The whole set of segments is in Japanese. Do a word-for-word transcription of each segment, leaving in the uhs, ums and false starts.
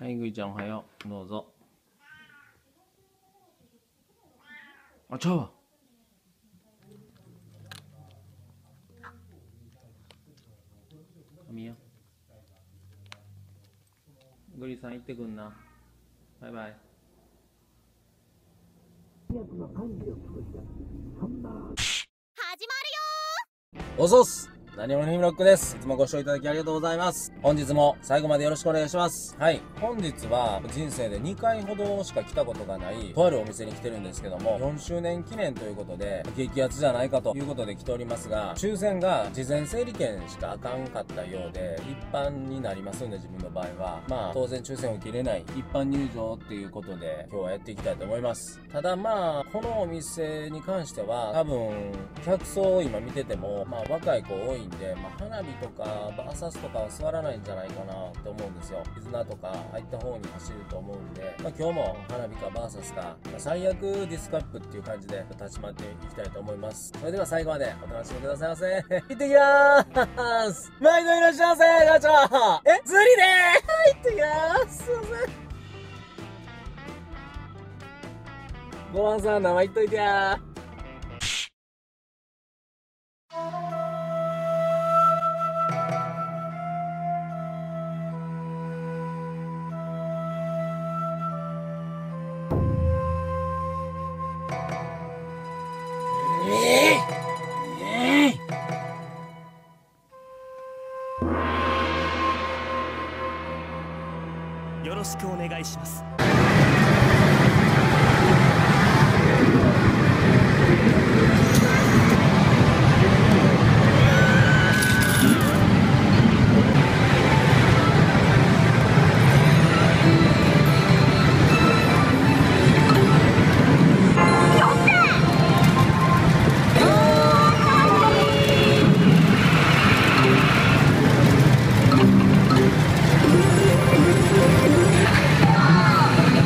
はい、ぐいちゃんおはよう。どうぞ。あ、ちゃうわ。見よ。ぐりさん行ってくんな。バイバイ。おそっす。なにわのヒムロックです。いつもご視聴いただきありがとうございます。本日も最後までよろしくお願いします。はい。本日は人生でにかいほどしか来たことがないとあるお店に来てるんですけども、よんしゅうねん記念ということで、激アツじゃないかということで来ておりますが、抽選が事前整理券しかあかんかったようで、一般になりますんで、自分の場合は。まあ、当然抽選を受けれない一般入場っていうことで、今日はやっていきたいと思います。ただまあ、このお店に関しては、多分、客層を今見てても、まあ若い子多いんで、まあ、花火とかバーサスとかは座らないんじゃないかなと思うんですよ。絆とか入った方に走ると思うんで、まあ、今日も花火かバーサスか、まあ、最悪ディスカップっていう感じで立ち回っていきたいと思います。それでは最後までお楽しみくださいませ。行ってきまーす。毎度いらっしゃいませ。ガチャえ釣りでー行ってきまーす。すいません。ごはんさん生行っといてやー。よろしくお願いします。Oh,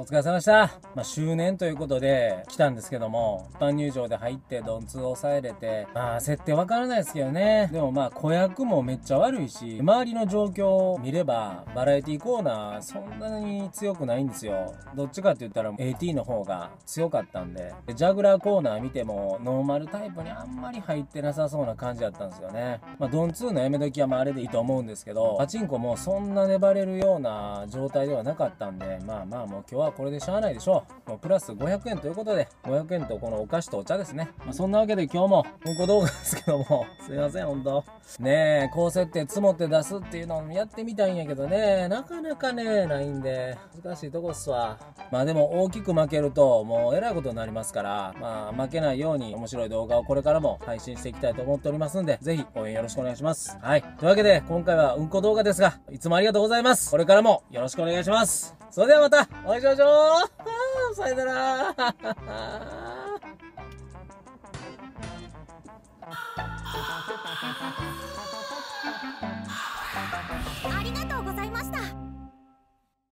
お疲れ様でした。まあ、周年ということで来たんですけども、一般入場で入ってドンツー抑えれて、まあ、設定わからないですけどね。でもまあ、子役もめっちゃ悪いし、周りの状況を見れば、バラエティコーナーそんなに強くないんですよ。どっちかって言ったら エーティー の方が強かったんで、ジャグラーコーナー見ても、ノーマルタイプにあんまり入ってなさそうな感じだったんですよね。まあ、ドンツーのやめ時はまあ、あれでいいと思うんですけど、パチンコもそんな粘れるような状態ではなかったんで、まあまあもう今日はこれでしゃあないでしょう。もうプラスごひゃくえんということで、ごひゃくえんとこのお菓子とお茶ですね。まあ、そんなわけで今日もうんこ動画ですけども、すいませんほんと。ねえ、高設定積もって出すっていうのをやってみたいんやけどね、なかなかね、ないんで、難しいとこっすわ。まあでも大きく負けると、もうえらいことになりますから、まあ負けないように面白い動画をこれからも配信していきたいと思っておりますんで、ぜひ応援よろしくお願いします。はい。というわけで、今回はうんこ動画ですが、いつもありがとうございます。これからもよろしくお願いします。それではまたお会いしましょう。さよなら。